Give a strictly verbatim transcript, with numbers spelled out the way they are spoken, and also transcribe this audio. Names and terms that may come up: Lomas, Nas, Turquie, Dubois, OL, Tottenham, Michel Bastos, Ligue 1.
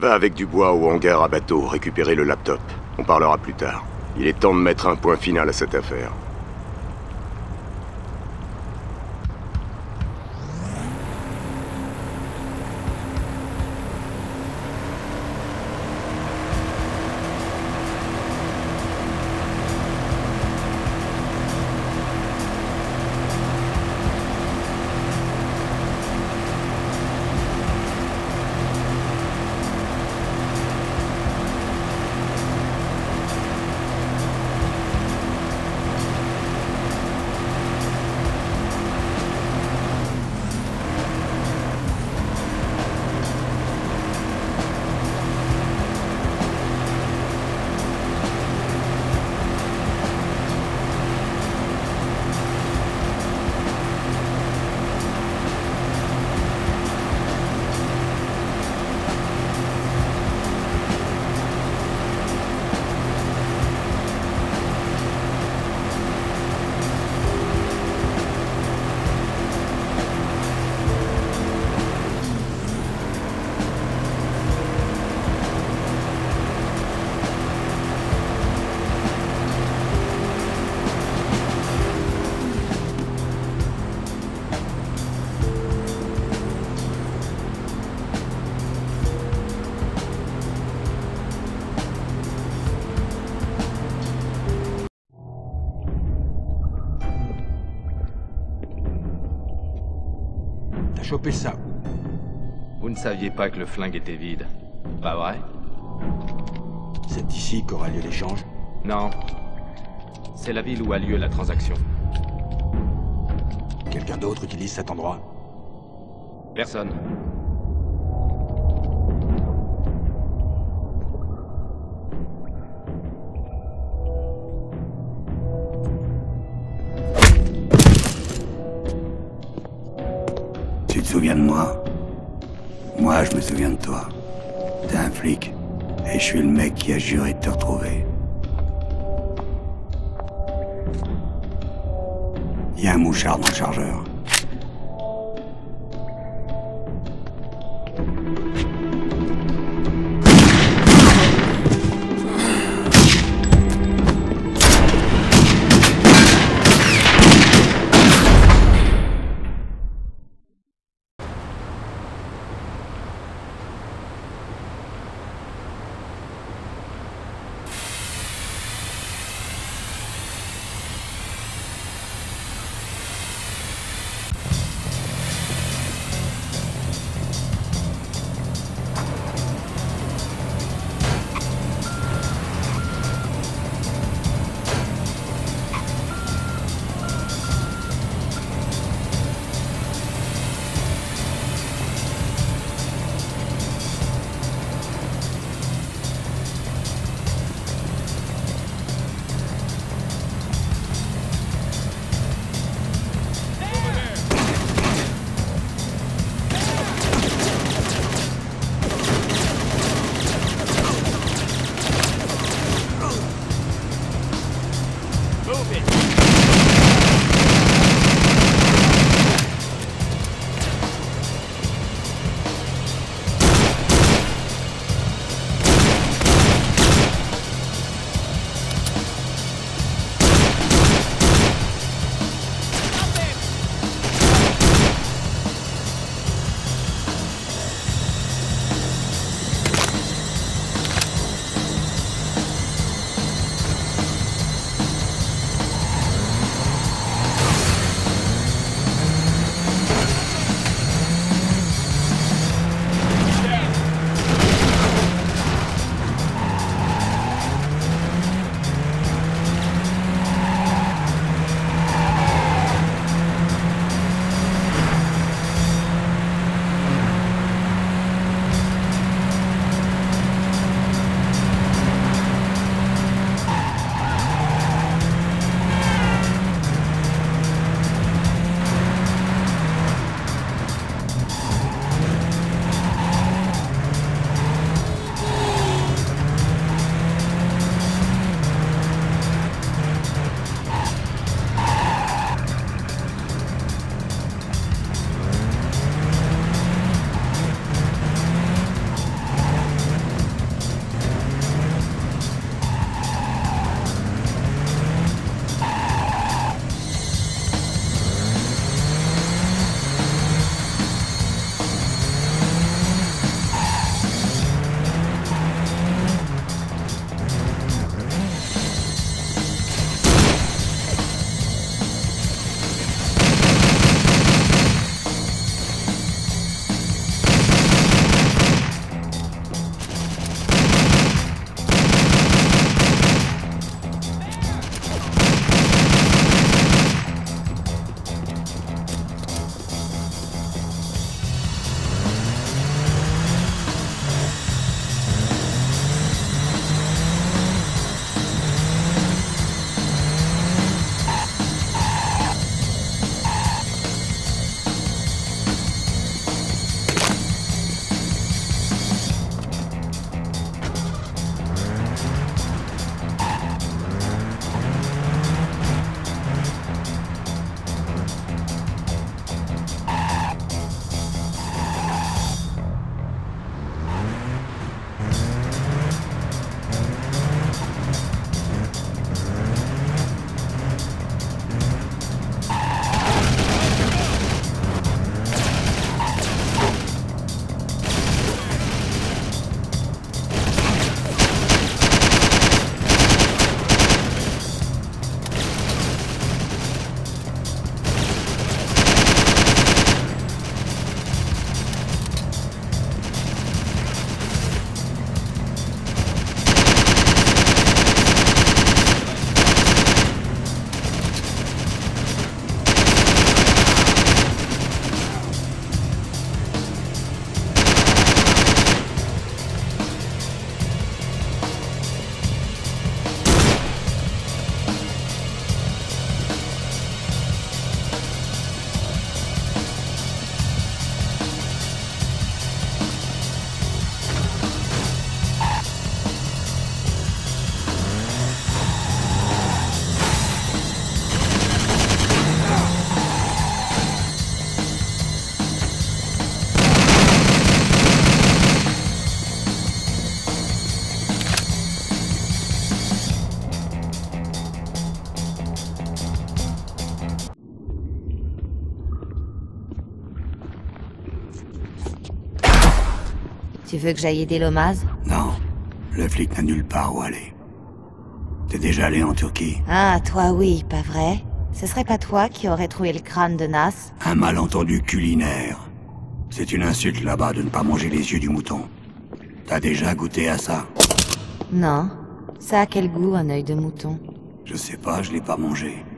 Va avec Dubois au hangar à bateau, récupérer le laptop. On parlera plus tard. Il est temps de mettre un point final à cette affaire. Chopez ça. Vous ne saviez pas que le flingue était vide, pas vrai? C'est ici qu'aura lieu l'échange? Non. C'est la ville où a lieu la transaction. Quelqu'un d'autre utilise cet endroit? Personne. Tu te souviens de moi? Moi, je me souviens de toi. T'es un flic, et je suis le mec qui a juré de te retrouver. Il y a un mouchard dans le chargeur. veux que j'aille aider Lomas? Non. Le flic n'a nulle part où aller. T'es déjà allé en Turquie? Ah, toi oui, pas vrai? Ce serait pas toi qui aurais trouvé le crâne de Nas? Un malentendu culinaire. C'est une insulte là-bas de ne pas manger les yeux du mouton. T'as déjà goûté à ça? Non. Ça a quel goût, un œil de mouton? Je sais pas, je l'ai pas mangé.